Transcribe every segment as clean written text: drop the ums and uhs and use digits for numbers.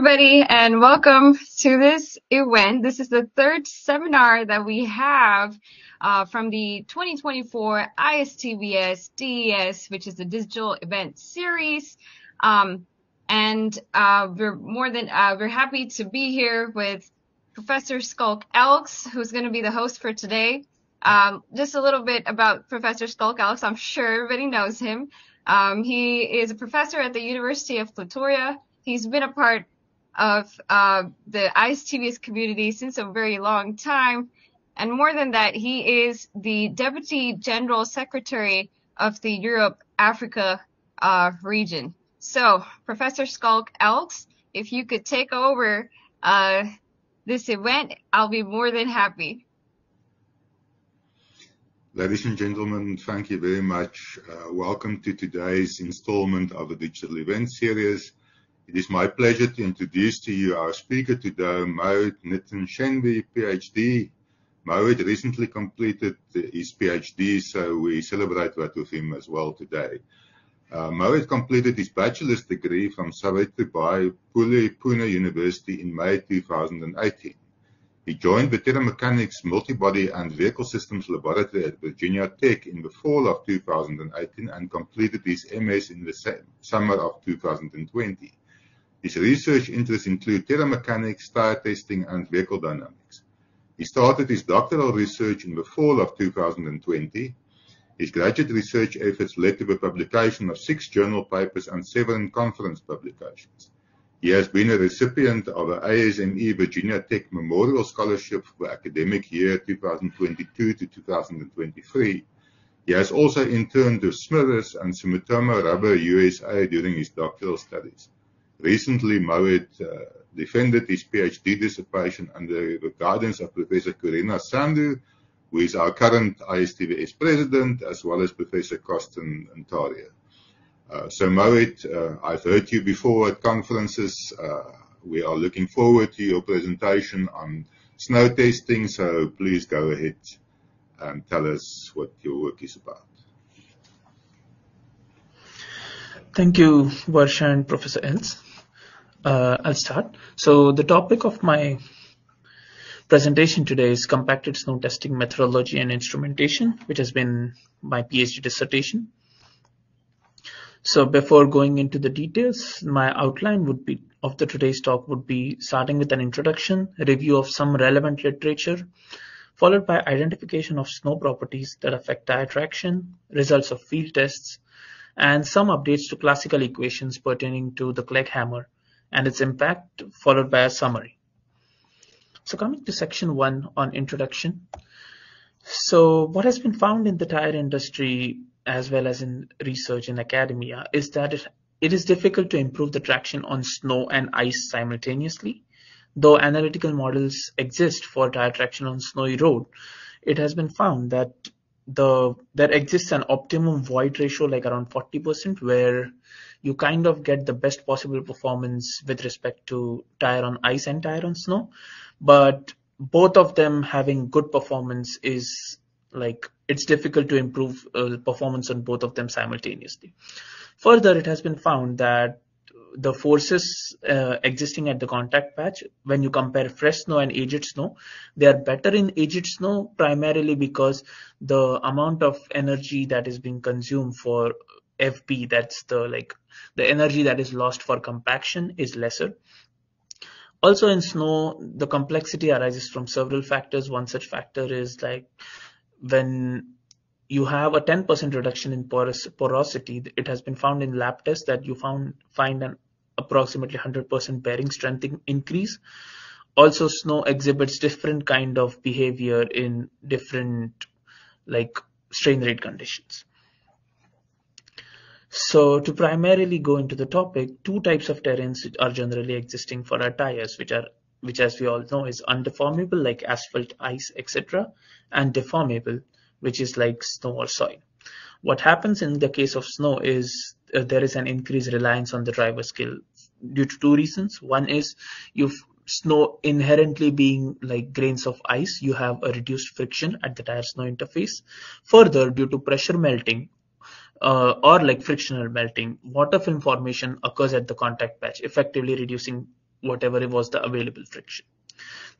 everybody, and welcome to this event. This is the third seminar that we have from the 2024 ISTVS DES, which is the Digital Event Series. We're happy to be here with Professor Schalk Elks, who's going to be the host for today. Just a little bit about Professor Schalk Elks. I'm sure everybody knows him. He is a professor at the University of Pretoria. He's been a part of the ISTVS community since a very long time. And more than that, he is the Deputy General Secretary of the Europe-Africa region. So, Professor Schalk Elks, if you could take over this event, I'll be more than happy. Ladies and gentlemen, thank you very much. Welcome to today's installment of the Digital Event Series. It is my pleasure to introduce to you our speaker today, Mohit Nitin Shenvi, PhD. Mohit recently completed his PhD, so we celebrate that with him as well today. Mohit completed his bachelor's degree from Savitribai Phule Pune University in May 2018. He joined the Thermomechanics Multibody and Vehicle Systems Laboratory at Virginia Tech in the fall of 2018 and completed his MS in the summer of 2020. His research interests include thermomechanics, tire testing, and vehicle dynamics. He started his doctoral research in the fall of 2020. His graduate research efforts led to the publication of 6 journal papers and 7 conference publications. He has been a recipient of the ASME Virginia Tech Memorial Scholarship for the academic year 2022 to 2023. He has also interned with Smithers and Sumitomo Rubber USA during his doctoral studies. Recently, Mohit defended his PhD dissertation under the guidance of Professor Corina Sandu, who is our current ISTVS president, as well as Professor Costin Untaroiu. So Mohit, I've heard you before at conferences. We are looking forward to your presentation on snow testing, so please go ahead and tell us what your work is about. Thank you, Varsha and Professor Els. I'll start. So the topic of my presentation today is compacted snow testing methodology and instrumentation, which has been my PhD dissertation. So before going into the details, my outline would be of the today's talk would be starting with an introduction, a review of some relevant literature, followed by identification of snow properties that affect tire traction, results of field tests, and some updates to classical equations pertaining to the Clegg hammer and its impact, followed by a summary. So coming to section 1 on introduction. So what has been found in the tire industry as well as in research in academia is that it is difficult to improve the traction on snow and ice simultaneously. Though analytical models exist for tire traction on snowy road, it has been found that there exists an optimum void ratio, like around 40%, where you kind of get the best possible performance with respect to tire on ice and tire on snow, but both of them having good performance is like it's difficult to improve performance on both of them simultaneously. Further, it has been found that the forces existing at the contact patch, when you compare fresh snow and aged snow, they are better in aged snow primarily because the amount of energy that is being consumed for FB, that's the energy that is lost for compaction, is lesser. Also in snow, the complexity arises from several factors. One such factor is when you have a 10% reduction in porosity. It has been found in lab tests that you find an approximately 100% bearing strength increase. Also, snow exhibits different kind of behavior in different strain rate conditions. So to primarily go into the topic, 2 types of terrains are generally existing for our tires, which as we all know is undeformable, like asphalt, ice, etc., and deformable, which is like snow or soil. What happens in the case of snow is there is an increased reliance on the driver skill due to 2 reasons. One is snow inherently being like grains of ice, you have a reduced friction at the tire snow interface. Further, due to pressure melting or frictional melting, water film formation occurs at the contact patch, effectively reducing whatever was the available friction.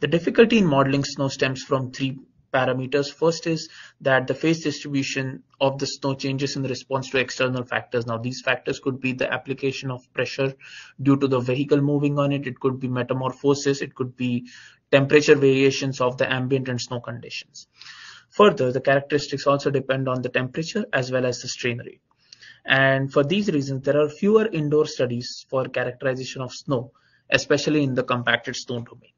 The difficulty in modeling snow stems from three parameters. First is that the phase distribution of the snow changes in response to external factors. Now these factors could be the application of pressure due to the vehicle moving on it, it could be metamorphosis, it could be temperature variations of the ambient and snow conditions. Further, the characteristics also depend on the temperature as well as the strain rate. And for these reasons, there are fewer indoor studies for characterization of snow, especially in the compacted snow domain.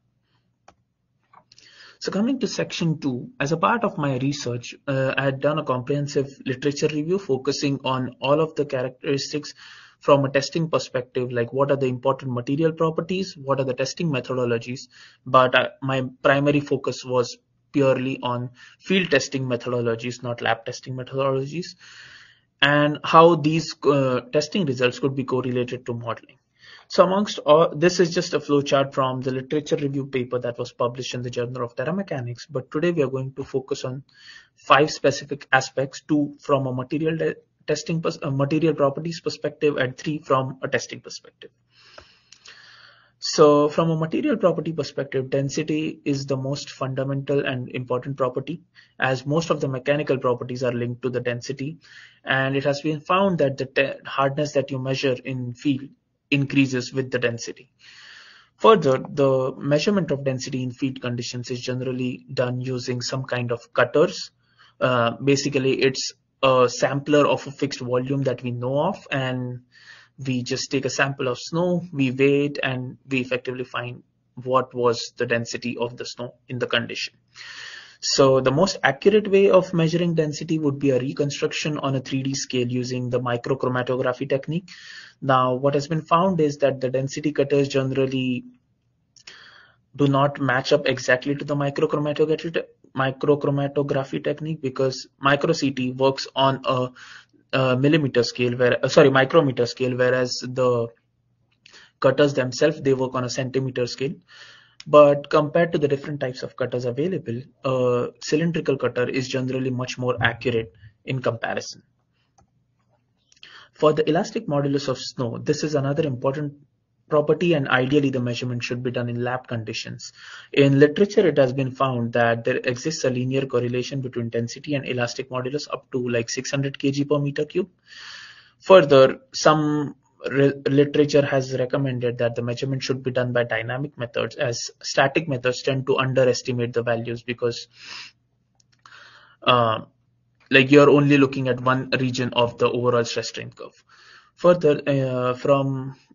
So coming to section 2, as a part of my research, I had done a comprehensive literature review focusing on all of the characteristics from a testing perspective, like what are the important material properties, what are the testing methodologies, but my primary focus was purely on field testing methodologies, not lab testing methodologies, and how these testing results could be correlated to modeling. So amongst all, this is just a flowchart from the literature review paper that was published in the Journal of Thermomechanics, but today we are going to focus on 5 specific aspects, 2 from a material properties perspective and 3 from a testing perspective. So from a material property perspective, density is the most fundamental and important property, as most of the mechanical properties are linked to the density, and it has been found that the hardness that you measure in field increases with the density. Further, the measurement of density in field conditions is generally done using some kind of cutters. Basically, it's a sampler of a fixed volume that we know of, and we just take a sample of snow, we weigh it, and we effectively find what was the density of the snow in the condition. So the most accurate way of measuring density would be a reconstruction on a 3D scale using the microchromatography technique. Now, what has been found is that the density cutters generally do not match up exactly to the microchromatography technique, because microCT works on a micrometer scale, whereas the cutters themselves, they work on a centimeter scale. But compared to the different types of cutters available, a cylindrical cutter is generally much more accurate in comparison. For the elastic modulus of snow, this is another important property, and ideally the measurement should be done in lab conditions. In literature, it has been found that there exists a linear correlation between density and elastic modulus up to like 600 kg per meter cube. Further, some literature has recommended that the measurement should be done by dynamic methods, as static methods tend to underestimate the values, because like you're only looking at one region of the overall stress strain curve. Further,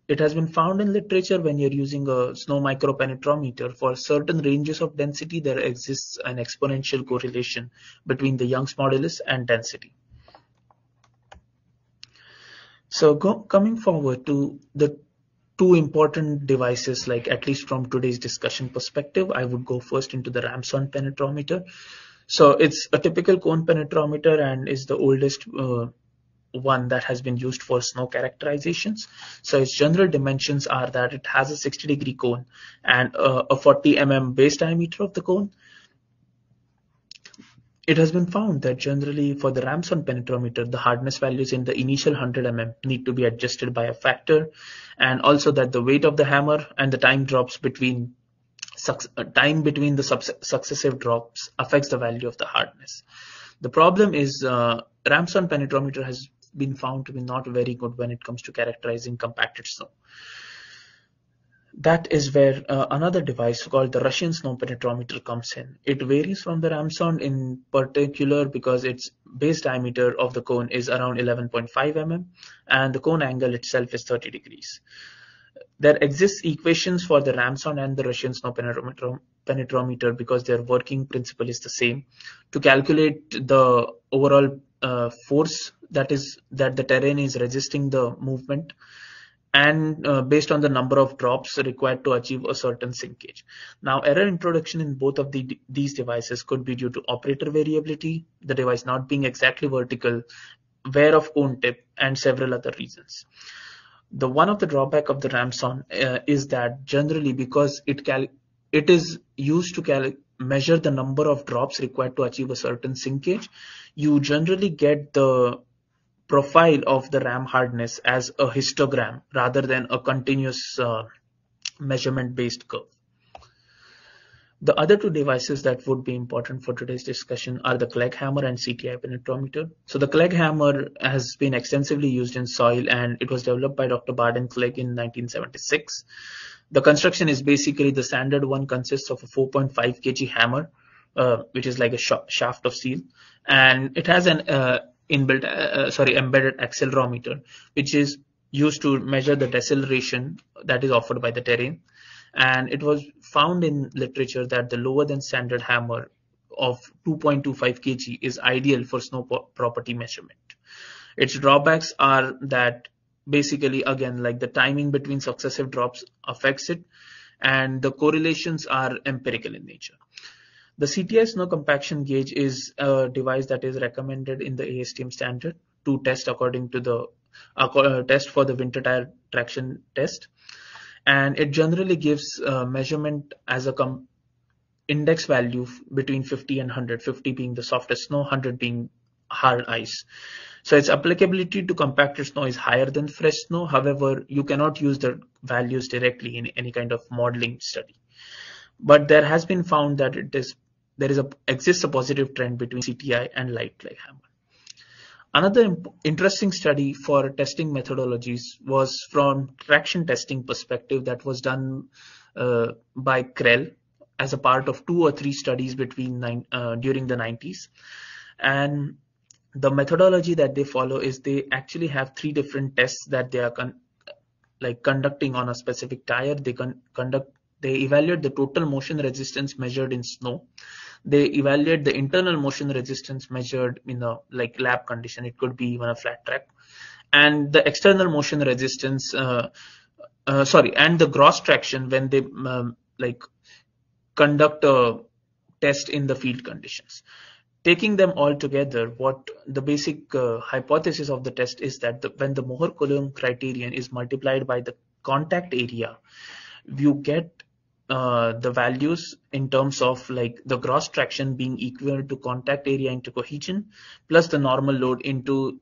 it has been found in literature, when you're using a snow micropenetrometer, for certain ranges of density there exists an exponential correlation between the Young's modulus and density. So coming forward to the two important devices, like at least from today's discussion perspective, I would go first into the Rammsonde penetrometer. So it's a typical cone penetrometer and is the oldest one that has been used for snow characterizations. So its general dimensions are that it has a 60-degree cone and a 40 mm base diameter of the cone. It has been found that generally for the Rammsonde penetrometer, the hardness values in the initial 100 mm need to be adjusted by a factor, and also that the weight of the hammer and the time between the successive drops affects the value of the hardness. The problem is Rammsonde penetrometer has been found to be not very good when it comes to characterizing compacted snow. That is where another device called the Russian snow penetrometer comes in. It varies from the Rammsonde in particular because its base diameter of the cone is around 11.5 mm and the cone angle itself is 30 degrees. There exists equations for the Rammsonde and the Russian snow penetrometer because their working principle is the same, to calculate the overall force that the terrain is resisting the movement, and based on the number of drops required to achieve a certain sinkage. Now, error introduction in both of these devices could be due to operator variability, the device not being exactly vertical, wear of cone tip, and several other reasons. The one of the drawback of the Rammsonde is that generally, because it is used to measure the number of drops required to achieve a certain sinkage, you generally get the profile of the ram hardness as a histogram rather than a continuous measurement-based curve. The other two devices that would be important for today's discussion are the Clegg Hammer and CTI penetrometer. So the Clegg Hammer has been extensively used in soil, and it was developed by Dr. Baden Clegg in 1976. The construction is basically the standard one, consists of a 4.5 kg hammer, which is like a shaft of steel, and it has an embedded accelerometer, which is used to measure the deceleration that is offered by the terrain. And it was found in literature that the lower than standard hammer of 2.25 kg is ideal for snow property measurement. Its drawbacks are that basically, again, like the timing between successive drops affects it, and the correlations are empirical in nature. The CTI snow compaction gauge is a device that is recommended in the ASTM standard to test according to the test for the winter tire traction test. And it generally gives measurement as a index value between 50 and 100, 50 being the softest snow, 100 being hard ice. So its applicability to compacted snow is higher than fresh snow. However, you cannot use the values directly in any kind of modeling study. But there has been found that there exists a positive trend between CTI and light Clegg Hammer. Another interesting study for testing methodologies was from traction testing perspective that was done by Krell as a part of two or three studies during the 90s. And the methodology that they follow is they actually have three different tests that they are conducting on a specific tire. They evaluate the total motion resistance measured in snow. They evaluate the internal motion resistance measured in a lab condition. It could be even a flat track, and the external motion resistance. And the gross traction when they conduct a test in the field conditions. Taking them all together, what the basic hypothesis of the test is that when the Mohr Coulomb criterion is multiplied by the contact area, you get the values in terms of the gross traction being equal to contact area into cohesion plus the normal load into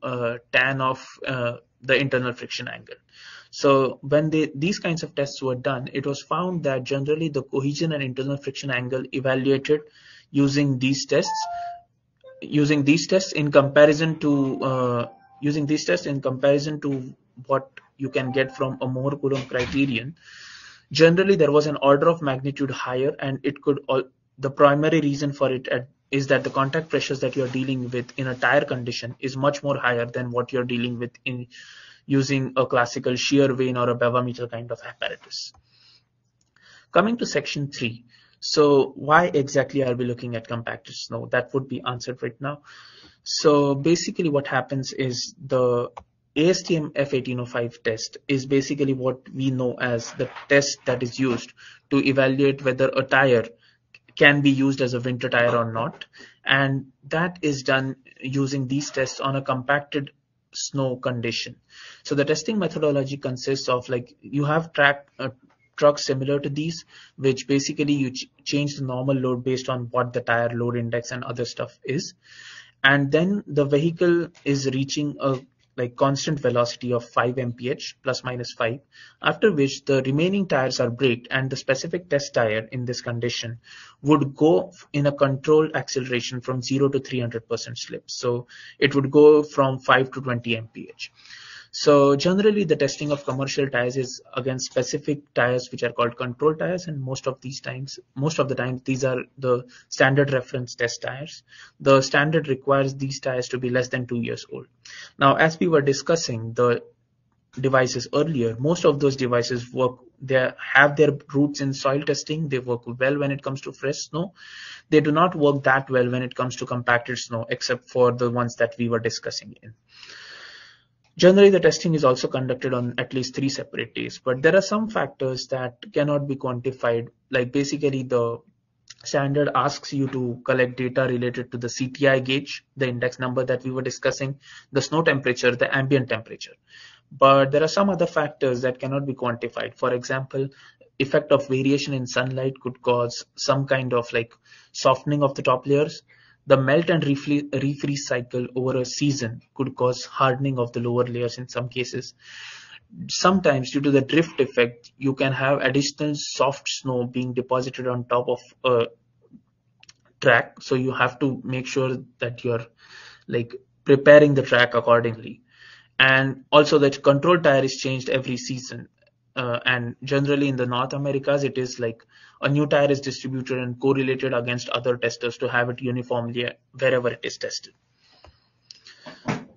tan of the internal friction angle. So when these kinds of tests were done, it was found that generally the cohesion and internal friction angle evaluated using these tests in comparison to what you can get from a Mohr Coulomb criterion. Generally, there was an order of magnitude higher, and the primary reason for it is that the contact pressures that you're dealing with in a tire condition is much more higher than what you're dealing with in using a classical shear vane or a bevameter kind of apparatus. Coming to section 3. So why exactly are we looking at compacted snow? That would be answered right now. So basically what happens is the ASTM F1805 test is basically what we know as the test that is used to evaluate whether a tire can be used as a winter tire or not. And that is done using these tests on a compacted snow condition. So the testing methodology consists of you have trucks similar to these, which basically you change the normal load based on what the tire load index and other stuff is. And then the vehicle is reaching a constant velocity of 5 mph plus minus 5, after which the remaining tires are braked, and the specific test tire in this condition would go in a controlled acceleration from 0 to 300% slip. So it would go from 5 to 20 mph. So generally the testing of commercial tires is against specific tires which are called control tires, and most of the time these are the standard reference test tires. The standard requires these tires to be less than 2 years old. Now, as we were discussing the devices earlier, most of those devices have their roots in soil testing. They work well when it comes to fresh snow. They do not work that well when it comes to compacted snow, except for the ones that we were discussing in. Generally, the testing is also conducted on at least 3 separate days, but there are some factors that cannot be quantified. Basically, the standard asks you to collect data related to the CTI gauge, the index number that we were discussing, the snow temperature, the ambient temperature. But there are some other factors that cannot be quantified. For example, effect of variation in sunlight could cause some kind of softening of the top layers. The melt and refreeze cycle over a season could cause hardening of the lower layers in some cases. sometimes due to the drift effect, you can have additional soft snow being deposited on top of a track. So you have to make sure that you're like preparing the track accordingly. And also that control tire is changed every season. And generally in the North Americas, it is like a new tire is distributed and correlated against other testers to have it uniformly wherever it is tested.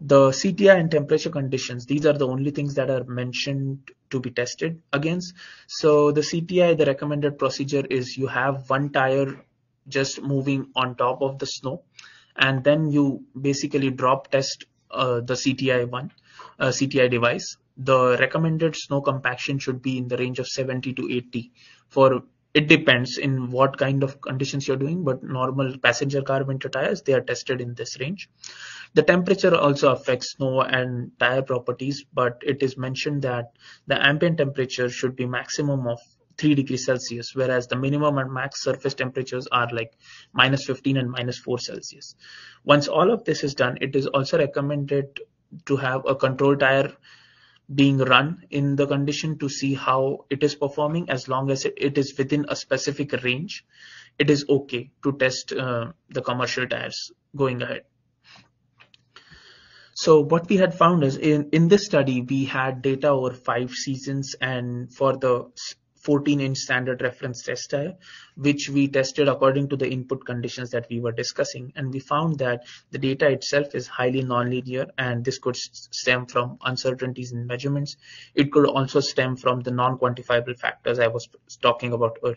The CTI and temperature conditions, these are the only things that are mentioned to be tested against. So the CTI, the recommended procedure is you have one tire just moving on top of the snow, and then you basically drop test the CTI device. The recommended snow compaction should be in the range of 70 to 80 for, it depends in what kind of conditions you're doing, but normal passenger car winter tires, they are tested in this range. The temperature also affects snow and tire properties, but it is mentioned that the ambient temperature should be maximum of 3 degrees Celsius, whereas the minimum and max surface temperatures are like minus 15 and minus 4 Celsius. Once all of this is done, it is also recommended to have a control tire being run in the condition to see how it is performing. As long as it is within a specific range, it is okay to test the commercial tires going ahead. So what we had found is in this study, we had data over 5 seasons, and for the 14-inch standard reference test tire, which we tested according to the input conditions that we were discussing. And we found that the data itself is highly nonlinear, and this could stem from uncertainties in measurements. It could also stem from the non-quantifiable factors I was talking about earlier.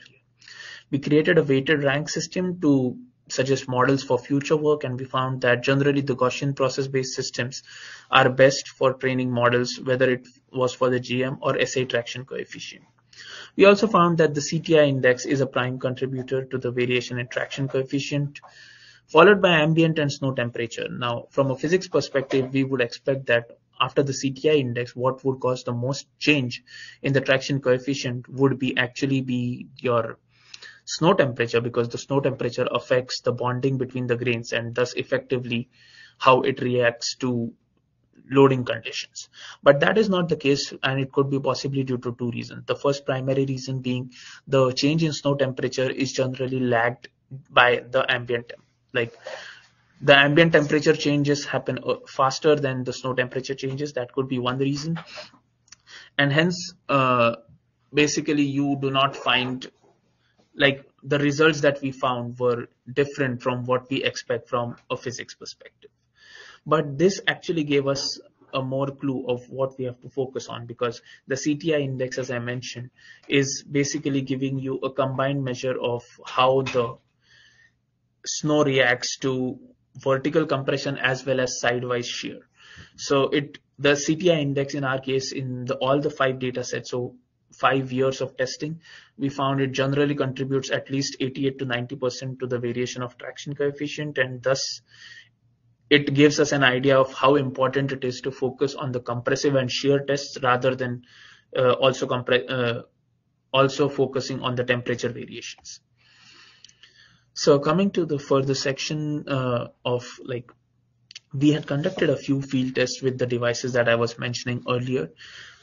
We created a weighted rank system to suggest models for future work, and we found that generally the Gaussian process-based systems are best for training models, whether it was for the GM or SA traction coefficient. We also found that the CTI index is a prime contributor to the variation in traction coefficient, followed by ambient and snow temperature. Now, from a physics perspective, we would expect that after the CTI index, what would cause the most change in the traction coefficient would be actually be your snow temperature, because the snow temperature affects the bonding between the grains and thus effectively how it reacts to loading conditions. But that is not the case, and it could be possibly due to 2 reasons. The first primary reason being the change in snow temperature is generally lagged by the ambient the ambient temperature changes happen faster than the snow temperature changes. That could be one reason, and hence basically you do not find, like, the results that we found were different from what we expect from a physics perspective. But this actually gave us a more clue of what we have to focus on, because the CTI index, as I mentioned, is basically giving you a combined measure of how the snow reacts to vertical compression as well as sidewise shear. So the CTI index in our case, in all the 5 data sets, so 5 years of testing, we found it generally contributes at least 88 to 90% to the variation of traction coefficient, and thus it gives us an idea of how important it is to focus on the compressive and shear tests rather than also focusing on the temperature variations. So coming to the further section we had conducted a few field tests with the devices that I was mentioning earlier.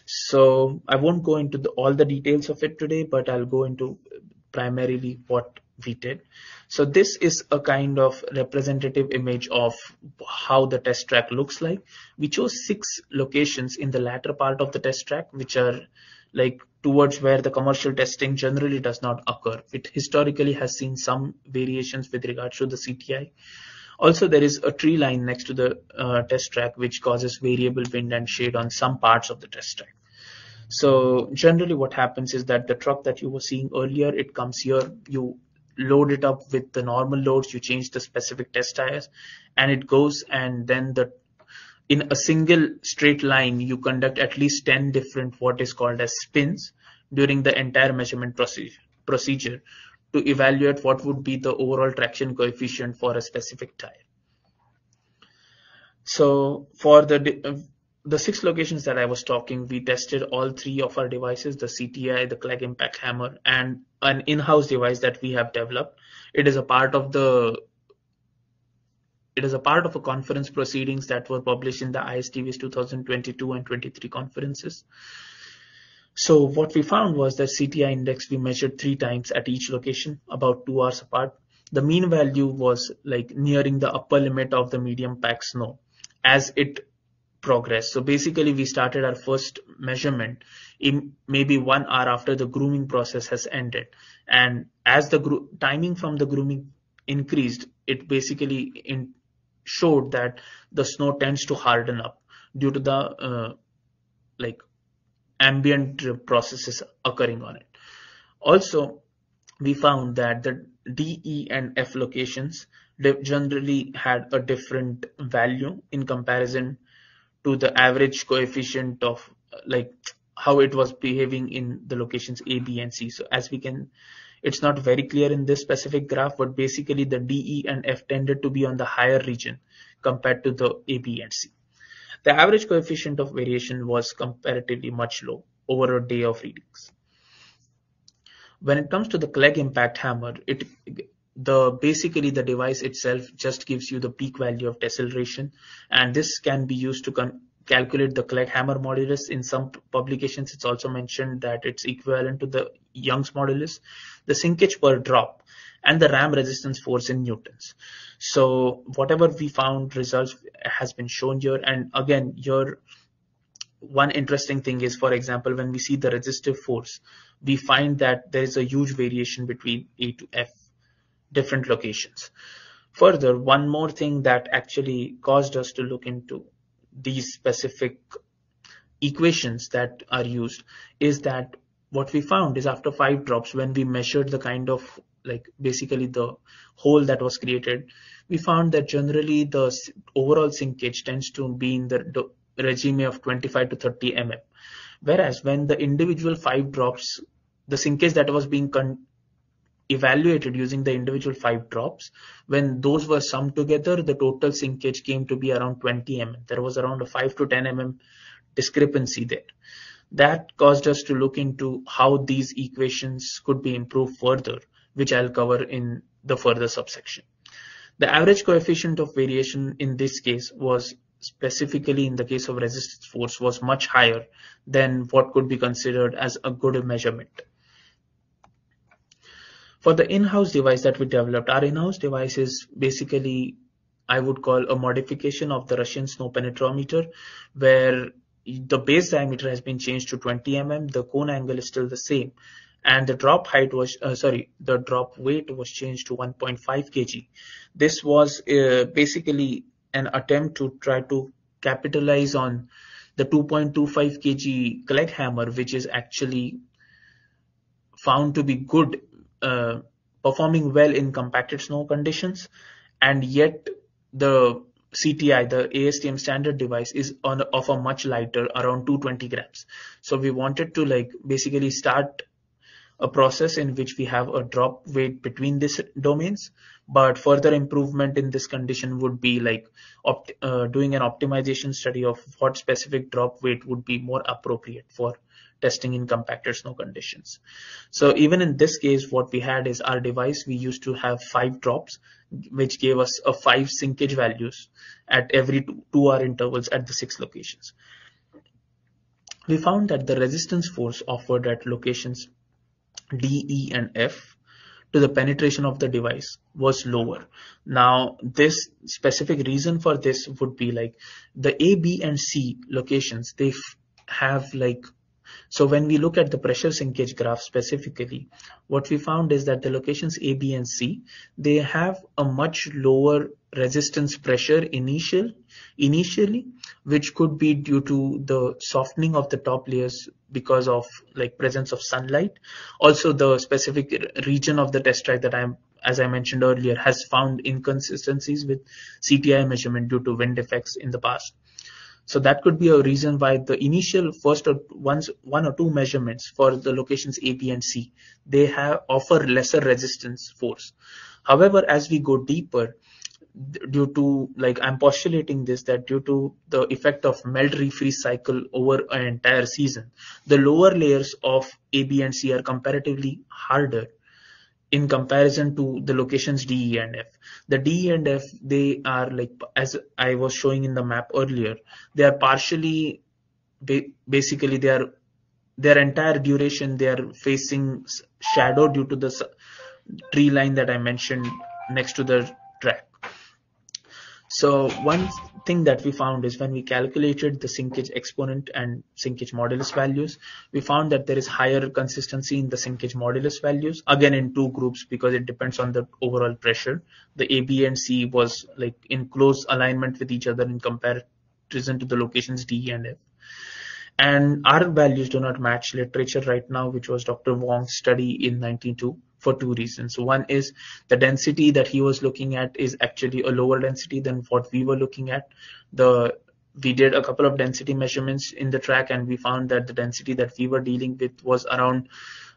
So I won't go into all the details of it today, but I'll go into primarily what we did. So this is a kind of representative image of how the test track looks like. We chose 6 locations in the latter part of the test track, which are like towards where the commercial testing generally does not occur. It historically has seen some variations with regards to the CTI. Also, there is a tree line next to the test track, which causes variable wind and shade on some parts of the test track. So generally what happens is that the truck that you were seeing earlier, it comes here, you load it up with the normal loads, you change the specific test tires, and it goes, and then in a single straight line, you conduct at least 10 different what is called as spins during the entire measurement procedure to evaluate what would be the overall traction coefficient for a specific tire. So for the 6 locations that I was talking, we tested all 3 of our devices, the CTI, the Clegg Impact Hammer, and an in-house device that we have developed. It is a part of the It is a part of a conference proceedings that were published in the ISTVS 2022 and 23 conferences. So what we found was that CTI index we measured 3 times at each location, about 2 hours apart. The mean value was like nearing the upper limit of the medium pack snow as it progressed. So basically we started our first measurement in maybe 1 hour after the grooming process has ended. And as the timing from the grooming increased, it basically showed that the snow tends to harden up due to the ambient processes occurring on it. Also, we found that the D, E and F locations generally had a different value in comparison to the average coefficient of like how it was behaving in the locations A, B and C. So as we can, it's not very clear in this specific graph, but basically the D, E and F tended to be on the higher region compared to the A, B and C. The average coefficient of variation was comparatively much low over a day of readings. When it comes to the Clegg impact hammer, basically the device itself just gives you the peak value of deceleration, and this can be used to calculate the Clegg hammer modulus. In some publications, it's also mentioned that it's equivalent to the Young's modulus, the sinkage per drop, and the ram resistance force in newtons. So whatever we found results has been shown here. And again, here one interesting thing is, for example, when we see the resistive force, we find that there is a huge variation between A to F different locations. Further, one more thing that actually caused us to look into these specific equations that are used is that what we found is after 5 drops, when we measured the kind of basically the hole that was created, we found that generally the overall sinkage tends to be in the regime of 25 to 30 mm. Whereas when the individual 5 drops, the sinkage that was being evaluated using the individual 5 drops, when those were summed together, the total sinkage came to be around 20 mm. There was around a 5 to 10 mm discrepancy there. That caused us to look into how these equations could be improved further, which I'll cover in the further subsection. The average coefficient of variation in this case was specifically in the case of resistance force was much higher than what could be considered as a good measurement. For the in-house device that we developed, our in-house device is basically, I would call, a modification of the Russian snow penetrometer, where the base diameter has been changed to 20 mm, the cone angle is still the same, and the drop height was the drop weight was changed to 1.5 kg. This was basically an attempt to try to capitalize on the 2.25 kg Clegg hammer, which is actually found to be good, performing well in compacted snow conditions, and yet the CTI, the ASTM standard device, is of a much lighter, around 220 grams. So we wanted to basically start a process in which we have a drop weight between these domains, but further improvement in this condition would be doing an optimization study of what specific drop weight would be more appropriate for testing in compacted snow conditions. So even in this case, what we had is our device, we used to have 5 drops, which gave us a 5 sinkage values at every 2 hour intervals at the 6 locations. We found that the resistance force offered at locations D, E and F to the penetration of the device was lower. Now, this specific reason for this would be the A, B and C locations, they have so when we look at the pressure sinkage graph specifically, what we found is that the locations A, B and C, they have a much lower resistance pressure initially, which could be due to the softening of the top layers because of presence of sunlight. Also, the specific region of the test track that as I mentioned earlier, has found inconsistencies with CTI measurement due to wind effects in the past. So that could be a reason why the initial one or two measurements for the locations A, B and C, they offer lesser resistance force. However, as we go deeper, due to I'm postulating this, that due to the effect of melt refreeze cycle over an entire season, the lower layers of A, B and C are comparatively harder in comparison to the locations D, E and F. The D and F, they are like, as I was showing in the map earlier, they are partially, basically they are, their entire duration, they are facing shadow due to the tree line that I mentioned next to the track. So one thing that we found is when we calculated the sinkage exponent and sinkage modulus values, we found that there is higher consistency in the sinkage modulus values, again in two groups because it depends on the overall pressure. The A, B and C was like in close alignment with each other in comparison to the locations D and F. And our values do not match literature right now, which was Dr. Wong's study in 1992. For two reasons. One is the density that he was looking at is actually a lower density than what we were looking at. We did a couple of density measurements in the track and we found that the density that we were dealing with was around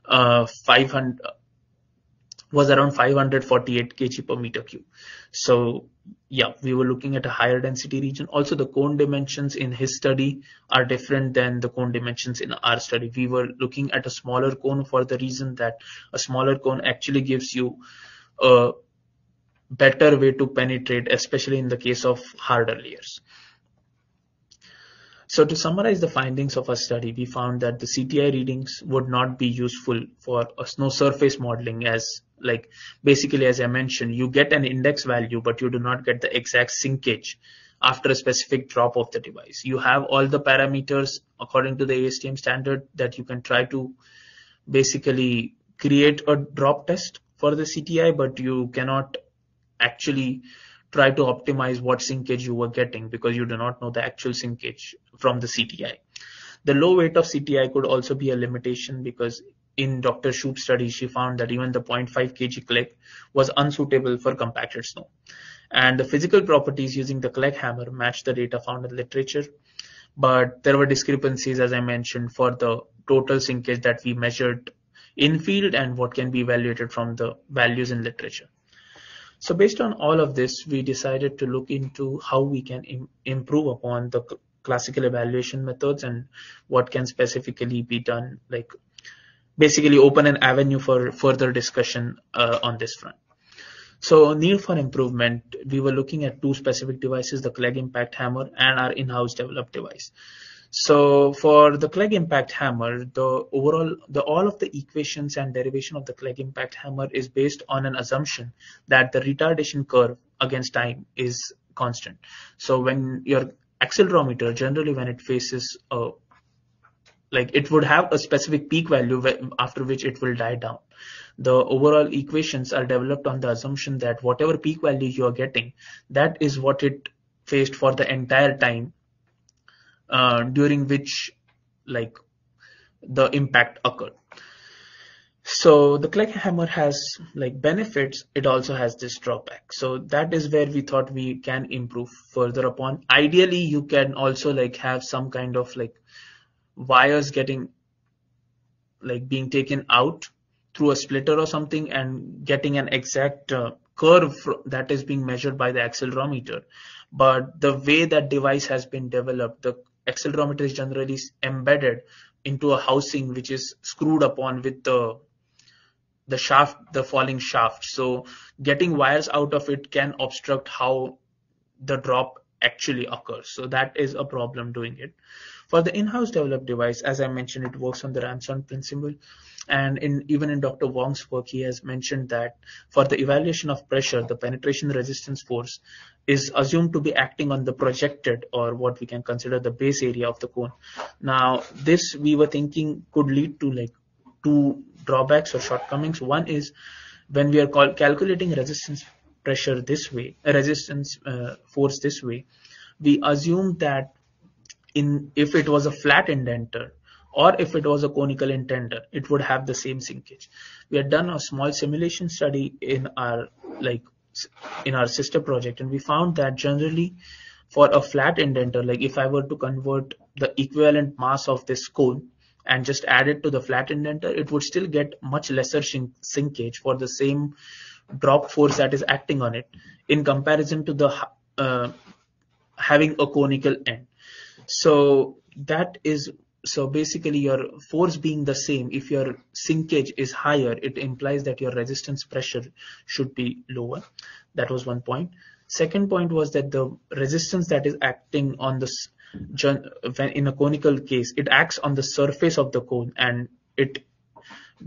548 kg per meter cube. So yeah, we were looking at a higher density region. Also, the cone dimensions in his study are different than the cone dimensions in our study. We were looking at a smaller cone for the reason that a smaller cone actually gives you a better way to penetrate, especially in the case of harder layers. So to summarize the findings of our study, we found that the CTI readings would not be useful for a snow surface modeling, as like basically, as I mentioned, you get an index value, but you do not get the exact sinkage after a specific drop of the device. You have all the parameters according to the ASTM standard that you can try to basically create a drop test for the CTI, but you cannot actually try to optimize what sinkage you were getting because you do not know the actual sinkage from the CTI. The low weight of CTI could also be a limitation because in Dr. Shube's study, she found that even the 0.5 kg Clegg was unsuitable for compacted snow. And the physical properties using the Clegg hammer matched the data found in the literature, but there were discrepancies, as I mentioned, for the total sinkage that we measured in field and what can be evaluated from the values in literature. So based on all of this, we decided to look into how we can improve upon the classical evaluation methods and what can specifically be done, like basically open an avenue for further discussion on this front. So need for improvement, we were looking at two specific devices, the Clegg impact hammer and our in-house developed device. So for the Clegg impact hammer, all of the equations and derivation of the Clegg impact hammer is based on an assumption that the retardation curve against time is constant. So when your accelerometer, generally when it faces a, like it would have a specific peak value after which it will die down. The overall equations are developed on the assumption that whatever peak value you are getting, that is what it faced for the entire time during which like the impact occurred. So the Clegg hammer has like benefits, it also has this drawback. So that is where we thought we can improve further upon. Ideally, you can also like have some kind of like wires getting like being taken out through a splitter or something and getting an exact curve that is being measured by the accelerometer. But the way that device has been developed, the accelerometer is generally embedded into a housing which is screwed upon with the shaft, the falling shaft. So getting wires out of it can obstruct how the drop actually occurs. So that is a problem doing it. For the in-house developed device, as I mentioned, it works on the Rammsonde principle. And even in Dr. Wong's work, he has mentioned that for the evaluation of pressure, the penetration resistance force is assumed to be acting on the projected or what we can consider the base area of the cone. Now, this we were thinking could lead to like two drawbacks or shortcomings. One is when we are calculating resistance pressure this way, resistance force this way, we assume that if it was a flat indenter or if it was a conical indenter, it would have the same sinkage. We had done a small simulation study in our sister project, and we found that generally for a flat indenter, like if I were to convert the equivalent mass of this cone and just add it to the flat indenter, it would still get much lesser sinkage for the same drop force that is acting on it in comparison to the having a conical end. So that is So basically your force being the same, if your sinkage is higher, it implies that your resistance pressure should be lower. That was one point. Second point was that the resistance that is acting on this, in a conical case, it acts on the surface of the cone, and it,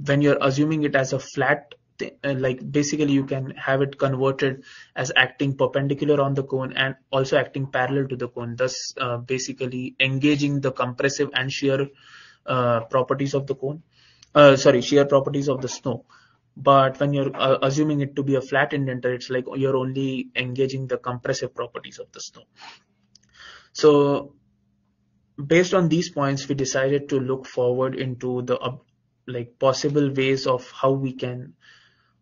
when you're assuming it as a flat, like basically you can have it converted as acting perpendicular on the cone and also acting parallel to the cone, thus basically engaging the compressive and shear properties of the cone, shear properties of the snow. But when you're assuming it to be a flat indenter, it's like you're only engaging the compressive properties of the snow. So based on these points, we decided to look forward into the possible ways of how we can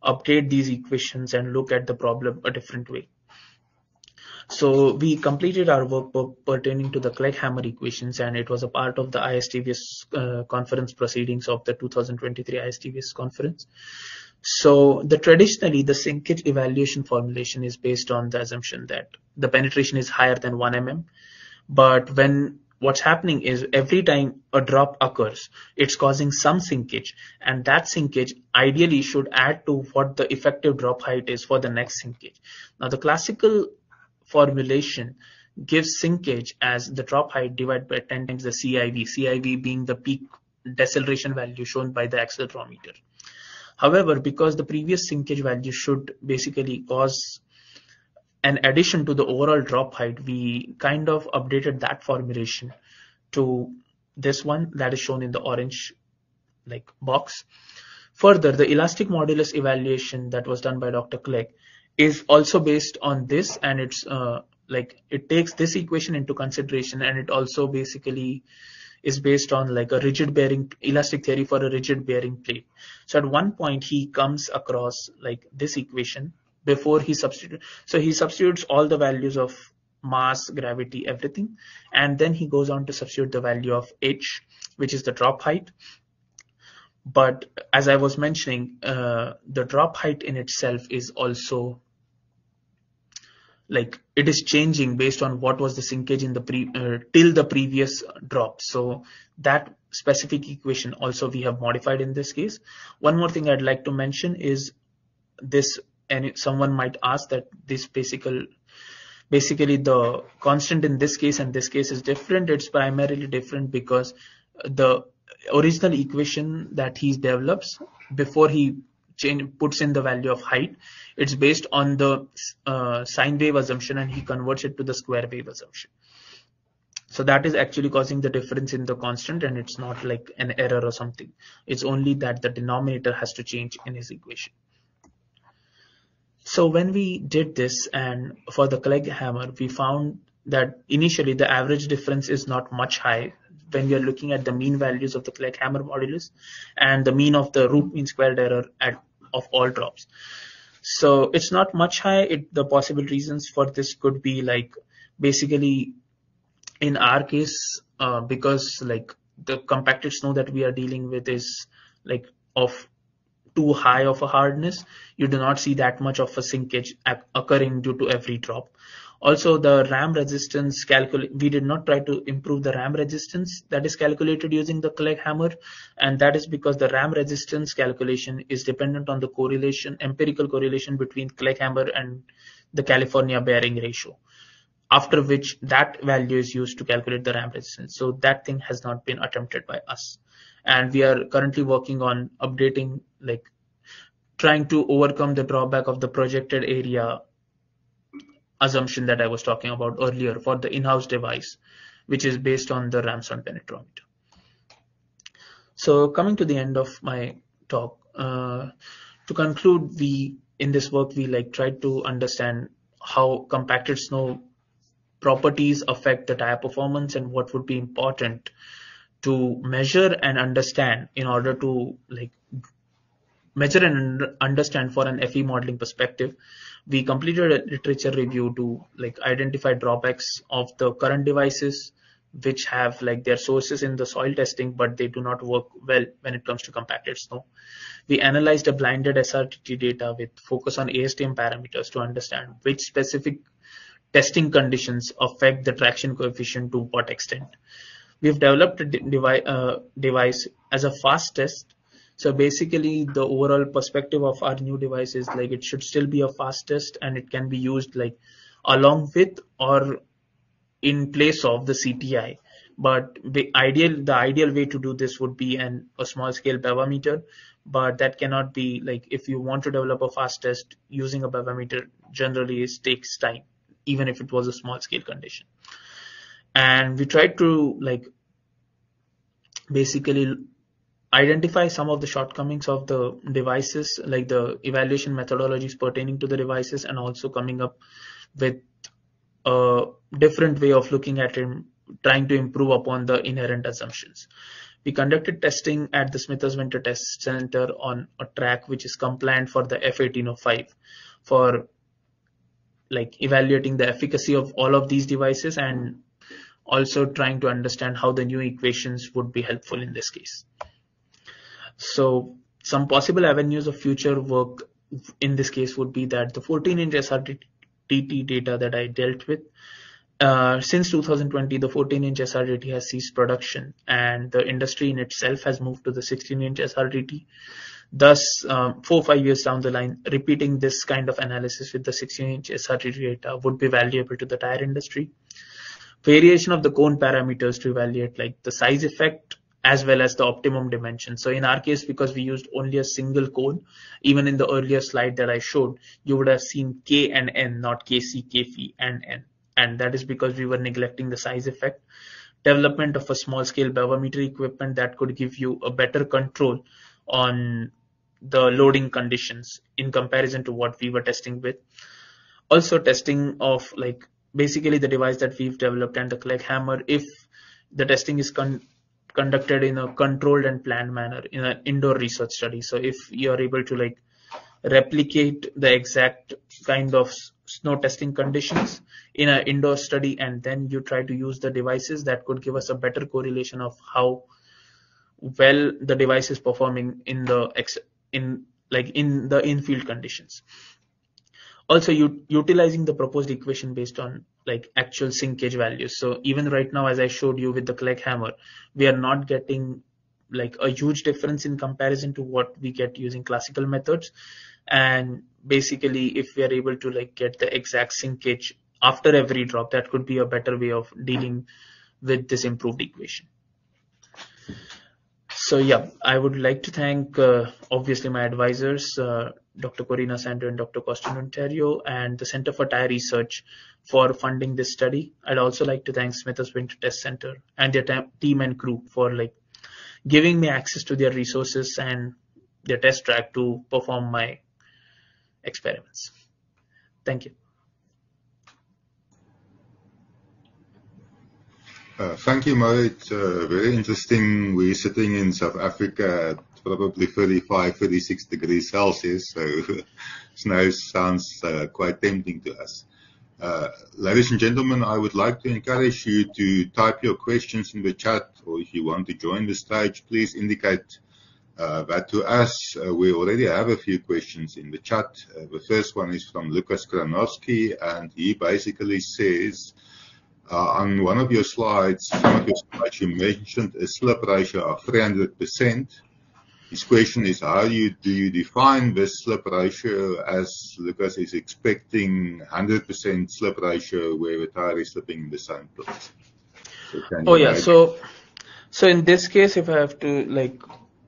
update these equations and look at the problem a different way. So we completed our work pertaining to the Clegg Hammer equations, and it was a part of the ISTVS conference proceedings of the 2023 ISTVS conference. So traditionally the sinkage evaluation formulation is based on the assumption that the penetration is higher than 1 mm, but when what's happening is every time a drop occurs, it's causing some sinkage, and that sinkage ideally should add to what the effective drop height is for the next sinkage. Now the classical formulation gives sinkage as the drop height divided by 10 times the CIV, CIV being the peak deceleration value shown by the accelerometer. However, because the previous sinkage value should basically cause in addition to the overall drop height, we kind of updated that formulation to this one that is shown in the orange box. Further, the elastic modulus evaluation that was done by Dr. Clegg is also based on this, and it's it takes this equation into consideration, and it also basically is based on a rigid bearing, elastic theory for a rigid bearing plate. So at one point he comes across this equation before he substitutes. So he substitutes all the values of mass, gravity, everything. And then he goes on to substitute the value of h, which is the drop height. But as I was mentioning, the drop height in itself is also it is changing based on what was the sinkage in the till the previous drop. So that specific equation also we have modified in this case. One more thing I'd like to mention is this. And someone might ask that this basically the constant in this case and this case is different. It's primarily different because the original equation that he develops before he puts in the value of height, it's based on the sine wave assumption, and he converts it to the square wave assumption. So that is actually causing the difference in the constant, and it's not like an error or something. It's only that the denominator has to change in his equation. So when we did this and for the Clegg Hammer, we found that initially the average difference is not much high when we are looking at the mean values of the Clegg Hammer modulus and the mean of the root mean squared error of all drops. So it's not much high. The possible reasons for this could be basically in our case, because the compacted snow that we are dealing with is of too high of a hardness, you do not see that much of a sinkage occurring due to every drop. Also, the ram resistance we did not try to improve the ram resistance that is calculated using the Clegg Hammer, and that is because the ram resistance calculation is dependent on the correlation, empirical correlation between Clegg Hammer and the California bearing ratio, after which that value is used to calculate the ram resistance. So that thing has not been attempted by us. And we are currently working on updating, trying to overcome the drawback of the projected area assumption that I was talking about earlier for the in-house device, which is based on the Rammsonde penetrometer. So coming to the end of my talk, to conclude, in this work, we tried to understand how compacted snow properties affect the tire performance and what would be important to measure and understand in order to measure and understand for an FE modeling perspective. We completed a literature review to identify drawbacks of the current devices, which have their sources in the soil testing, but they do not work well when it comes to compacted snow. We analyzed a blinded SRTT data with focus on ASTM parameters to understand which specific testing conditions affect the traction coefficient to what extent. we've developed a device as a fast test. So basically the overall perspective of our new device is like it should still be a fast test and it can be used like along with or in place of the CTI. But the ideal way to do this would be a small scale bevameter, but that cannot be like, if you want to develop a fast test using a bevameter, generally it takes time, even if it was a small scale condition. And we tried to like basically identify some of the shortcomings of the devices, like the evaluation methodologies pertaining to the devices, and also coming up with a different way of looking at it, trying to improve upon the inherent assumptions. We conducted testing at the Smithers Winter Test Center on a track which is compliant for the F1805 for like evaluating the efficacy of all of these devices and also trying to understand how the new equations would be helpful in this case. So some possible avenues of future work in this case would be that the 14-inch SRTT data that I dealt with, since 2020, the 14-inch SRTT has ceased production and the industry in itself has moved to the 16-inch SRTT. Thus, 4 or 5 years down the line, repeating this kind of analysis with the 16-inch SRTT data would be valuable to the tire industry. Variation of the cone parameters to evaluate like the size effect as well as the optimum dimension. So in our case, because we used only a single cone, even in the earlier slide that I showed, you would have seen K and N, not KC, KF, and N. And that is because we were neglecting the size effect. Development of a small scale bevameter equipment that could give you a better control on the loading conditions in comparison to what we were testing with. Also testing of like basically the device that we've developed and the Clegg Hammer, if the testing is conducted in a controlled and planned manner in an indoor research study. So if you're able to like replicate the exact kind of snow testing conditions in an indoor study, and then you try to use the devices, that could give us a better correlation of how well the device is performing in the in-field conditions. Also utilizing the proposed equation based on like actual sinkage values. So even right now, as I showed you with the Clegg Hammer, we are not getting like a huge difference in comparison to what we get using classical methods. And basically, if we are able to like get the exact sinkage after every drop, that could be a better way of dealing with this improved equation. So yeah, I would like to thank obviously my advisors, Dr. Corina Sandu and Dr. Costin Untaroiu, and the Center for Tire Research for funding this study. I'd also like to thank Smithers Winter Test Center and their team and crew for like giving me access to their resources and their test track to perform my experiments. Thank you. Thank you, Mohit. Very interesting. We're sitting in South Africa at probably 35, 36 degrees Celsius, so snow sounds quite tempting to us. Ladies and gentlemen, I would like to encourage you to type your questions in the chat, or if you want to join the stage, please indicate that to us. We already have a few questions in the chat. The first one is from Lukas Kranowski, and he basically says, on one of your slides, you mentioned a slip ratio of 300%. His question is, how do you define this slip ratio, as Lukas is expecting 100% slip ratio where the tire is slipping in the same place? So so in this case, if I have to like,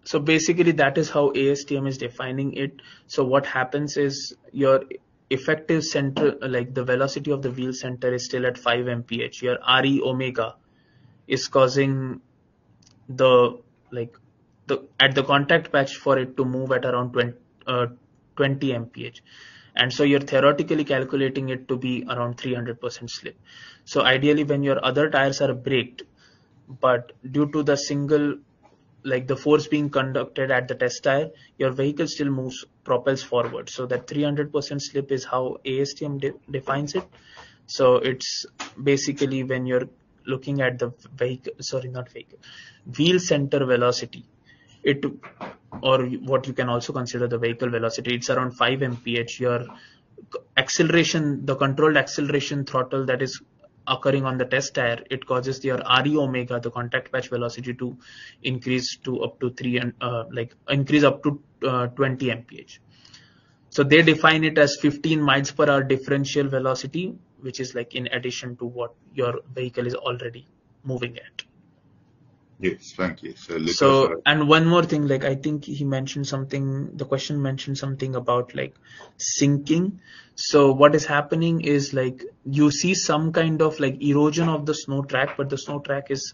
so basically that is how ASTM is defining it. So what happens is your effective center, like the velocity of the wheel center, is still at 5 mph. Your RE omega is causing the like at the contact patch for it to move at around 20 mph, and so you're theoretically calculating it to be around 300% slip. So ideally, when your other tires are braked, but due to the single like the force being conducted at the test tire, your vehicle still moves, propels forward. So that 300% slip is how ASTM defines it. So it's basically when you're looking at the wheel center velocity, or what you can also consider the vehicle velocity, it's around 5 mph. Your acceleration, the controlled acceleration throttle that is occurring on the test tire, it causes your RE omega, the contact patch velocity, to increase to up to 20 mph. So they define it as 15 miles per hour differential velocity, which is like in addition to what your vehicle is already moving at. Yes, thank you. So and one more thing, like I think he mentioned something, the question mentioned something about like sinking. So what is happening is like you see some kind of like erosion of the snow track, but the snow track is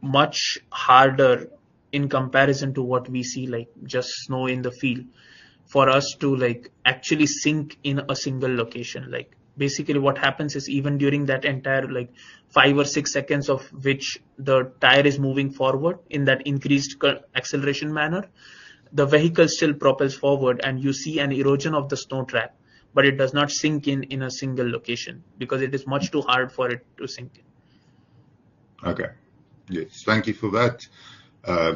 much harder in comparison to what we see, like just snow in the field, for us to like actually sink in a single location. Like basically what happens is even during that entire like 5 or 6 seconds of which the tire is moving forward in that increased acceleration manner, the vehicle still propels forward and you see an erosion of the snow track, but it does not sink in a single location because it is much too hard for it to sink in. Okay, yes, thank you for that.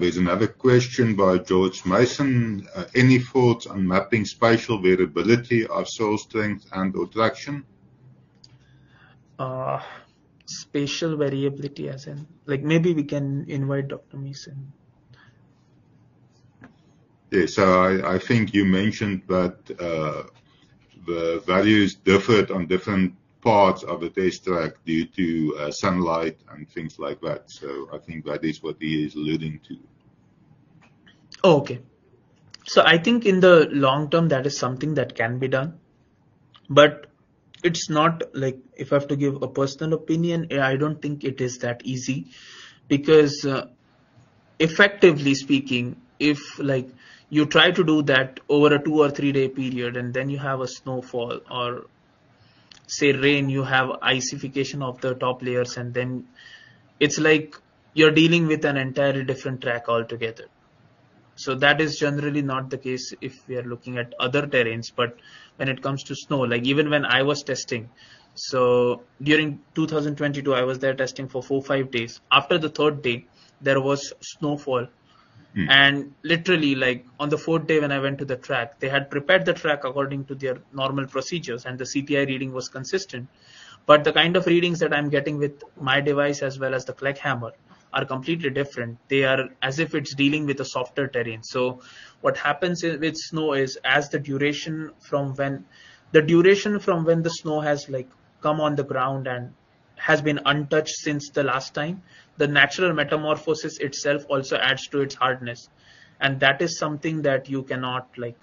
There's another question by George Mason. Any thoughts on mapping spatial variability of soil strength and or traction? Spatial variability as in, like maybe we can invite Dr. Mason. Yes, I think you mentioned that the values differed on different parts of the test track due to sunlight and things like that. So I think that is what he is alluding to. Oh, okay. So I think in the long term, that is something that can be done, but it's not like, if I have to give a personal opinion, I don't think it is that easy, because effectively speaking, if like you try to do that over a 2 or 3 day period, and then you have a snowfall or say rain, you have icification of the top layers, and then it's like you're dealing with an entirely different track altogether. So that is generally not the case if we are looking at other terrains, but when it comes to snow, like even when I was testing, so during 2022, I was there testing for 4 or 5 days. After the 3rd day, there was snowfall. And literally like on the 4th day when I went to the track, they had prepared the track according to their normal procedures and the CTI reading was consistent. But the kind of readings that I'm getting with my device as well as the Clegg Hammer are completely different. They are as if it's dealing with a softer terrain. So what happens with snow is as the duration from when the snow has like come on the ground and has been untouched since the last time, the natural metamorphosis itself also adds to its hardness. And that is something that you cannot like,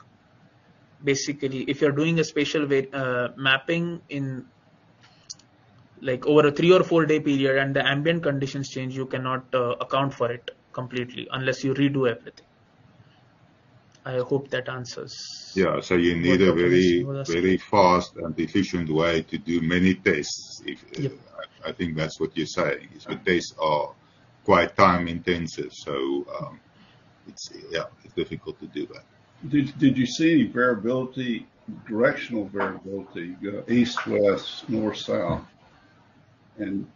basically, if you're doing a spatial mapping in like over a 3 or 4 day period and the ambient conditions change, you cannot account for it completely unless you redo everything. I hope that answers. Yeah, so you need a very, very fast and efficient way to do many tests. Yep. I think that's what you're saying. Is the tests are quite time intensive, so it's difficult to do that. Did you see any variability, directional variability, east, west, north, south, and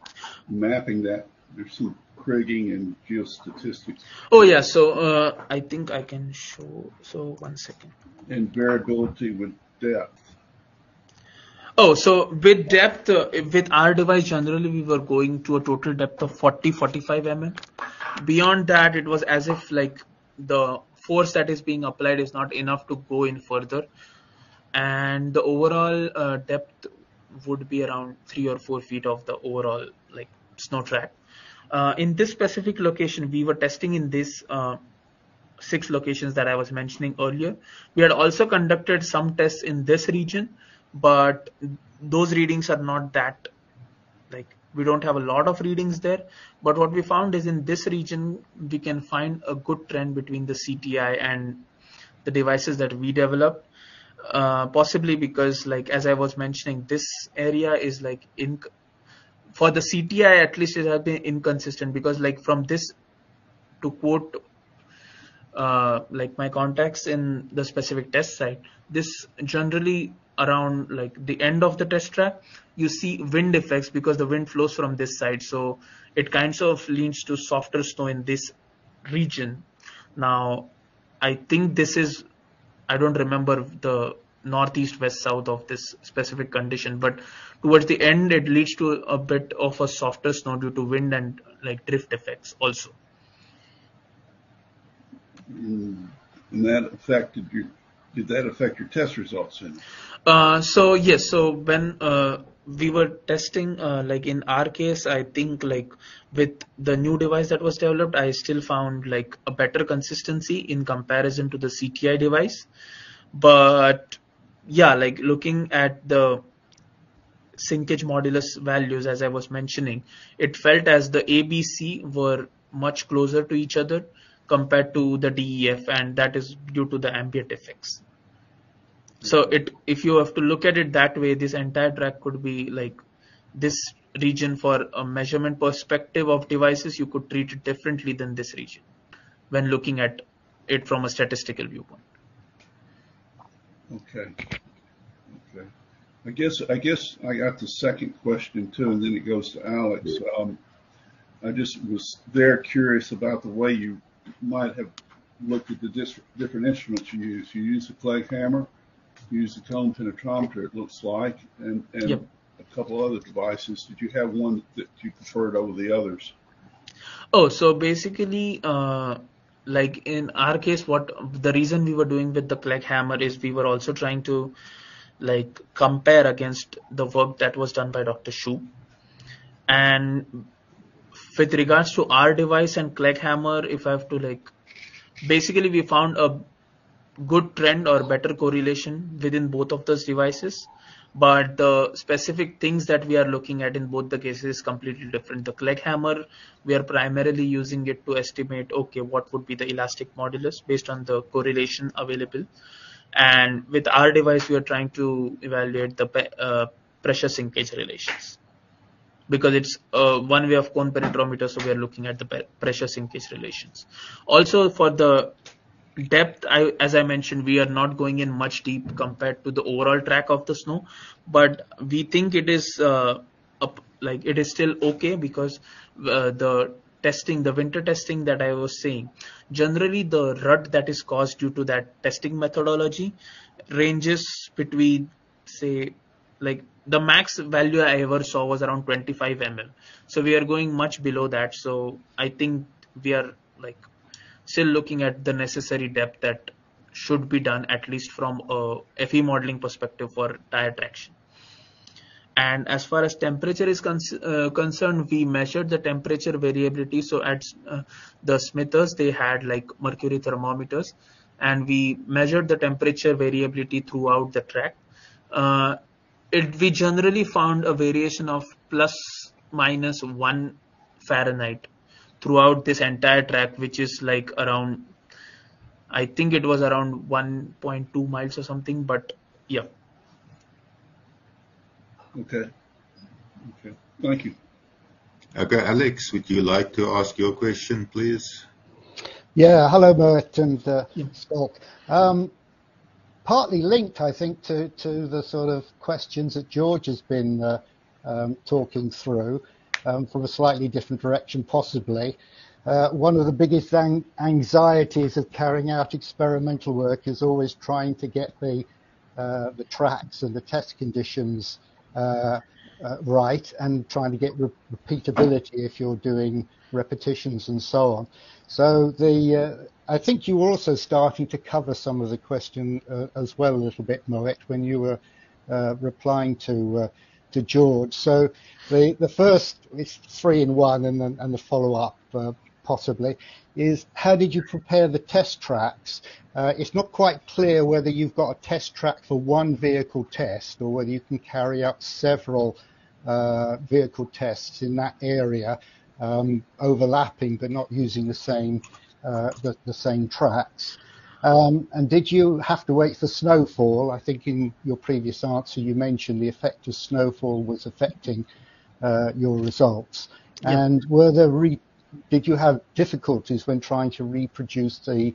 mapping that? There's some kriging and geostatistics. Oh yeah, so I think I can show. So 1 second. And variability with depth. Oh, so with depth, with our device, generally we were going to a total depth of 40, 45 mm. Beyond that, it was as if like the force that is being applied is not enough to go in further. And the overall depth would be around 3 or 4 feet of the overall like snow track. In this specific location, we were testing in this 6 locations that I was mentioning earlier. We had also conducted some tests in this region, but those readings are not that, like we don't have a lot of readings there. But what we found is in this region, we can find a good trend between the CTI and the devices that we developed, possibly because like, as I was mentioning, this area is like, for the CTI at least it has been inconsistent because like from this, to quote like my contacts in the specific test site, this generally around like the end of the test track, you see wind effects because the wind flows from this side. So it kind of leans to softer snow in this region. Now, I think this is, I don't remember the northeast, west, south of this specific condition, but towards the end it leads to a bit of a softer snow due to wind and like drift effects also. And that affected your, did that affect your test results in? So yes, so when we were testing, like in our case, I think like with the new device that was developed, I still found like a better consistency in comparison to the CTI device. But yeah, like looking at the sinkage modulus values, as I was mentioning, it felt as the ABC were much closer to each other compared to the DEF, and that is due to the ambient effects. So it, if you have to look at it that way, this entire track could be like this region for a measurement perspective of devices, you could treat it differently than this region when looking at it from a statistical viewpoint. Okay. Okay. I guess I got the second question too, and then it goes to Alex. I just was there curious about the way you might have looked at the different instruments you use. You use the Clegg Hammer, you use the cone penetrometer, it looks like, and yep, a couple other devices. Did you have one that you preferred over the others? Oh, so basically, like in our case, what the reason we were doing with the Clegg Hammer is we were also trying to like compare against the work that was done by Dr. Hsu. And with regards to our device and Clegg Hammer, if I have to like, basically we found a good trend or better correlation within both of those devices, but the specific things that we are looking at in both the cases is completely different. The Clegg Hammer, we are primarily using it to estimate, okay, what would be the elastic modulus based on the correlation available, and with our device we are trying to evaluate the pressure sinkage relations, because it's one way of cone penetrometer, so we are looking at the pressure sinkage relations. Also for the depth, as I mentioned, we are not going in much deep compared to the overall track of the snow, but we think it is like it is still okay, because the testing, the winter testing that I was saying, generally the rut that is caused due to that testing methodology ranges between, say, like the max value I ever saw was around 25 mm, so we are going much below that. So I think we are like still looking at the necessary depth that should be done, at least from a FE modeling perspective for tire traction. And as far as temperature is concerned, we measured the temperature variability. So at the Smithers, they had like mercury thermometers, and we measured the temperature variability throughout the track. We generally found a variation of ±1 Fahrenheit throughout this entire track, which is like around, I think it was around 1.2 miles or something, but yeah. Okay. Okay. Thank you. Okay, Alex, would you like to ask your question, please? Yeah. Hello, Mohit and Skolnik. Partly linked, I think, to the sort of questions that George has been talking through. From a slightly different direction, possibly. One of the biggest anxieties of carrying out experimental work is always trying to get the tracks and the test conditions right, and trying to get repeatability if you're doing repetitions and so on. So the I think you were also starting to cover some of the question as well a little bit, Mohit, when you were replying to George. So the first is 3-in-1, and the follow-up possibly is, how did you prepare the test tracks? It's not quite clear whether you've got a test track for one vehicle test or whether you can carry out several vehicle tests in that area, overlapping but not using the same tracks. And did you have to wait for snowfall? I think in your previous answer you mentioned the effect of snowfall was affecting your results. Yep. And did you have difficulties when trying to reproduce the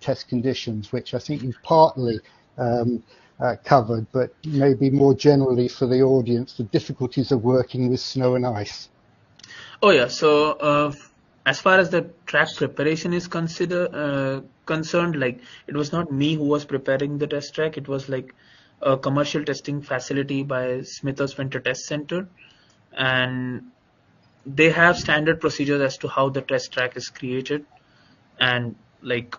test conditions, which I think you've partly covered, but maybe more generally for the audience, the difficulties of working with snow and ice? Oh yeah, so as far as the track preparation is concerned, like, it was not me who was preparing the test track. It was like a commercial testing facility by Smithers Winter Test Center, and they have standard procedures as to how the test track is created and like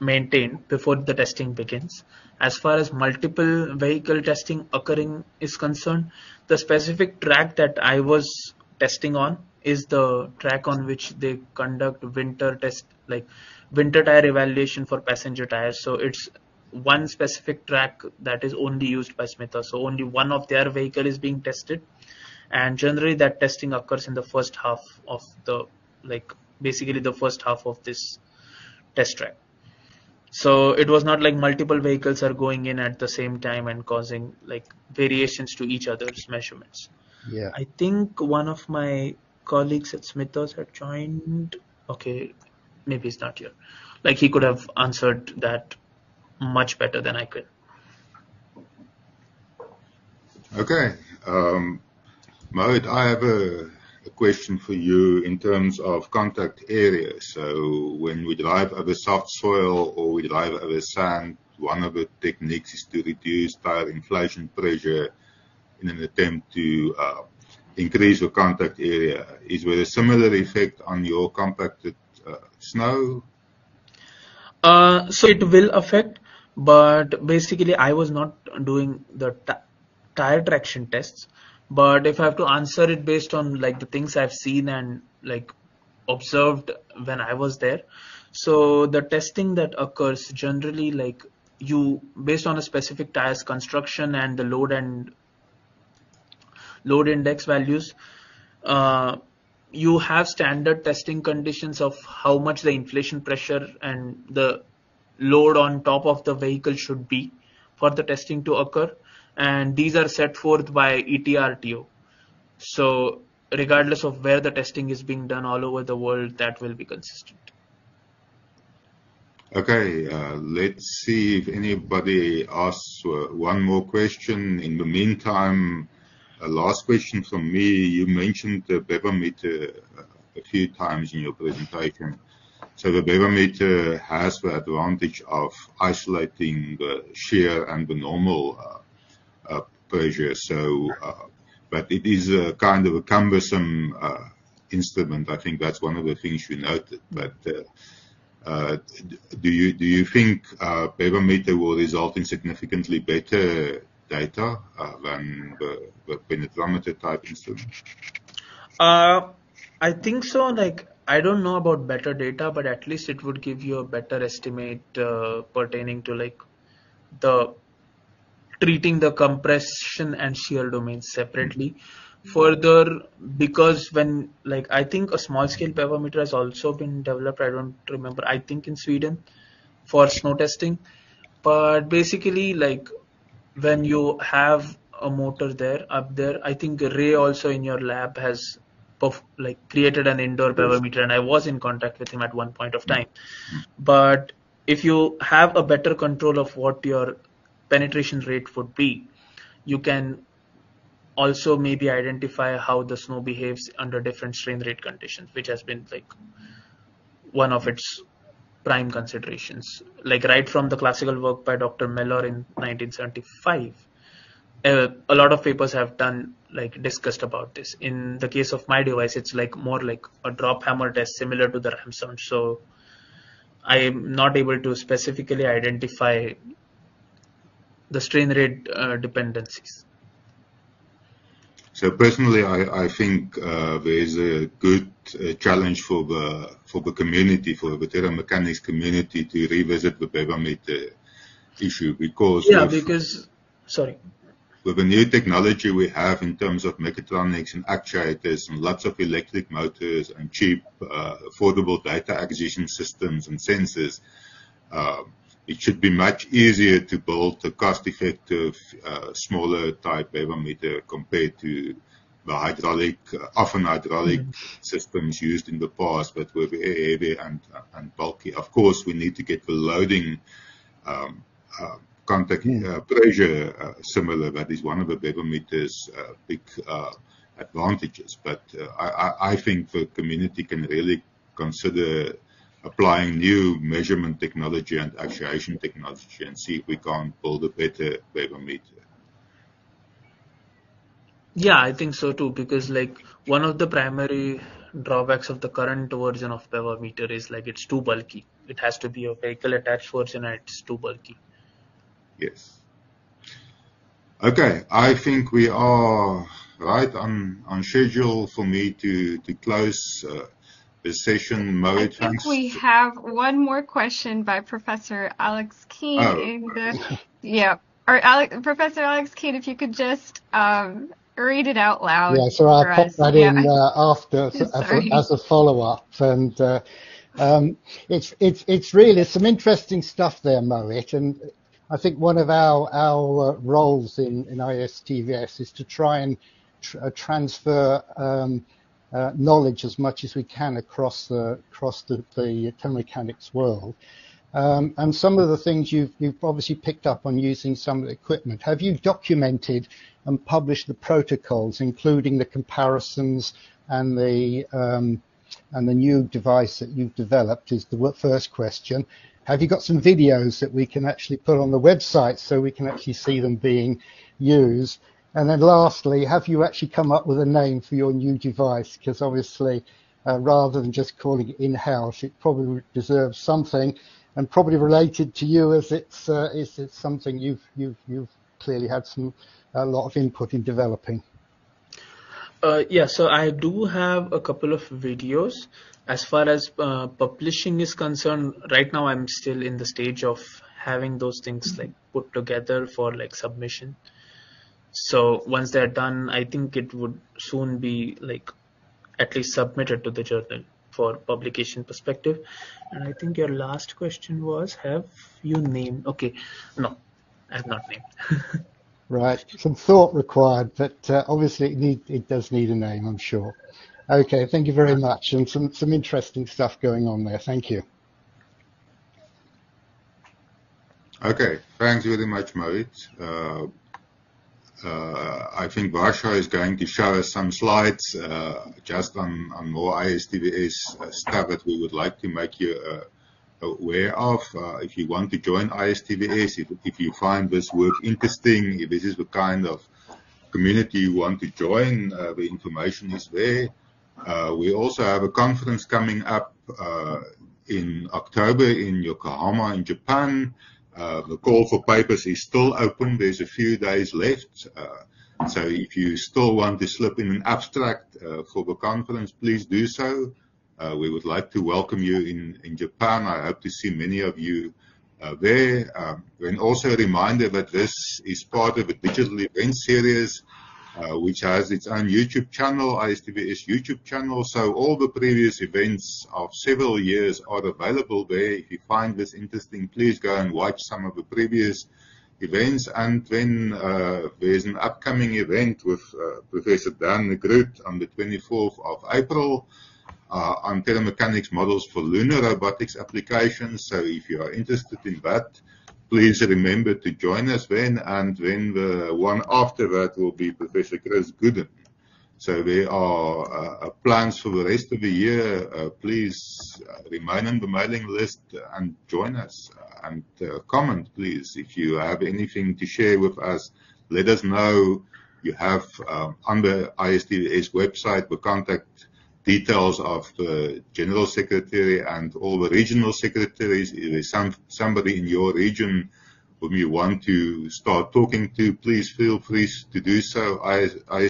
maintained before the testing begins. As far as multiple vehicle testing occurring is concerned, the specific track that I was testing on is the track on which they conduct winter test, like winter tire evaluation for passenger tires. So it's one specific track that is only used by Smithers. So only one of their vehicle is being tested, and generally that testing occurs in the first half of the, like, basically the first half of this test track. So it was not like multiple vehicles are going in at the same time and causing like variations to each other's measurements. Yeah, I think one of my colleagues at Smithers had joined. Okay, maybe he's not here. Like, he could have answered that much better than I could. Okay, Mohit, I have a question for you in terms of contact area. So when we drive over soft soil or we drive over sand, one of the techniques is to reduce tire inflation pressure in an attempt to increase your contact area. Is there a similar effect on your compacted snow? So it will affect, but basically I was not doing the tire traction tests. But if I have to answer it based on like the things I've seen and like observed when I was there, so the testing that occurs generally, like, you, based on a specific tire's construction and the load and load index values, you have standard testing conditions of how much the inflation pressure and the load on top of the vehicle should be for the testing to occur, and these are set forth by ETRTO. So regardless of where the testing is being done all over the world, that will be consistent. Okay, let's see if anybody asks one more question. In the meantime, a last question from me. You mentioned the Bevameter a few times in your presentation. So the Bevameter has the advantage of isolating the shear and the normal pressure. So, but it is a kind of a cumbersome instrument. I think that's one of the things you noted. But do you think Bevameter will result in significantly better data than the penetrometer type instrument? I think so. Like, I don't know about better data, but at least it would give you a better estimate pertaining to like the treating the compression and shear domains separately. Further, because when, like, I think a small scale Bevameter has also been developed, I don't remember, I think in Sweden for snow testing. But basically, like, when you have a motor there up there, I think Ray also in your lab has like created an indoor Bevameter, and I was in contact with him at one point of time. But if you have a better control of what your penetration rate would be, you can also maybe identify how the snow behaves under different strain rate conditions, which has been like one of its prime considerations, like right from the classical work by Dr. Mellor in 1975. A lot of papers have done, like, discussed about this. In the case of my device, it's like more like a drop hammer test similar to the Rammsonde. So I am not able to specifically identify the strain rate dependencies. So personally, I think there is a good challenge for the community, for the veteran mechanics community, to revisit the Bevameter issue, because with the new technology we have in terms of mechatronics and actuators and lots of electric motors and cheap, affordable data acquisition systems and sensors, it should be much easier to build a cost-effective, smaller type Bevameter compared to the hydraulic, often hydraulic systems used in the past, but were very heavy and bulky. Of course, we need to get the loading contact pressure similar. That is one of the Bevameter's big advantages. But I think the community can really consider applying new measurement technology and actuation technology and see if we can't build a better bevameter. Yeah, I think so too, because like one of the primary drawbacks of the current version of bevameter is like it's too bulky. It has to be a vehicle attached version and it's too bulky. Yes. Okay, I think we are right on schedule for me to close the session. Mohit, I think we have one more question by Professor Alex Keen. Oh. In the, yeah, or Professor Alex Keen, if you could just read it out loud. Yeah, so I'll pop that in after as a follow-up, and it's really some interesting stuff there, Mohit, and I think one of our roles in ISTVS is to try and transfer knowledge as much as we can across the thermomechanics world. And some of the things you've obviously picked up on using some of the equipment. Have you documented and published the protocols, including the comparisons and the new device that you've developed? Is the first question. Have you got some videos that we can actually put on the website so we can actually see them being used? And then lastly, have you actually come up with a name for your new device? Because obviously, rather than just calling it in-house, it probably deserves something, and probably related to you, as it's something you've clearly had a lot of input in developing. Yeah, so I do have a couple of videos. As far as publishing is concerned, right now I'm still in the stage of having those things like put together for like submission. So once they're done, I think it would soon be like at least submitted to the journal for publication perspective. And I think your last question was, have you named? Okay, no, I have not named. Right, some thought required, but obviously it does need a name, I'm sure. Okay, thank you very much, and some interesting stuff going on there. Thank you. Okay, thanks very much, Mohit. I think Varsha is going to show us some slides just on more ISTVS stuff that we would like to make you aware of. If you want to join ISTVS, if you find this work interesting, if this is the kind of community you want to join, the information is there. We also have a conference coming up in October in Yokohama in Japan. The call for papers is still open. There's a few days left. So if you still want to slip in an abstract for the conference, please do so. We would like to welcome you in Japan. I hope to see many of you there. And also a reminder that this is part of a digital event series which has its own YouTube channel, ISTVS YouTube channel. So all the previous events of several years are available there. If you find this interesting, please go and watch some of the previous events. And then there's an upcoming event with Professor Dan Negrut on the 24th of April. On thermomechanics models for lunar robotics applications. So if you are interested in that, please remember to join us then. And then the one after that will be Professor Chris Gooden. So there are plans for the rest of the year. Please remain on the mailing list and join us. And comment, please. If you have anything to share with us, let us know. You have on the ISTVS website the contact details of the General Secretary and all the regional secretaries. If there's somebody in your region whom you want to start talking to, please feel free to do so. I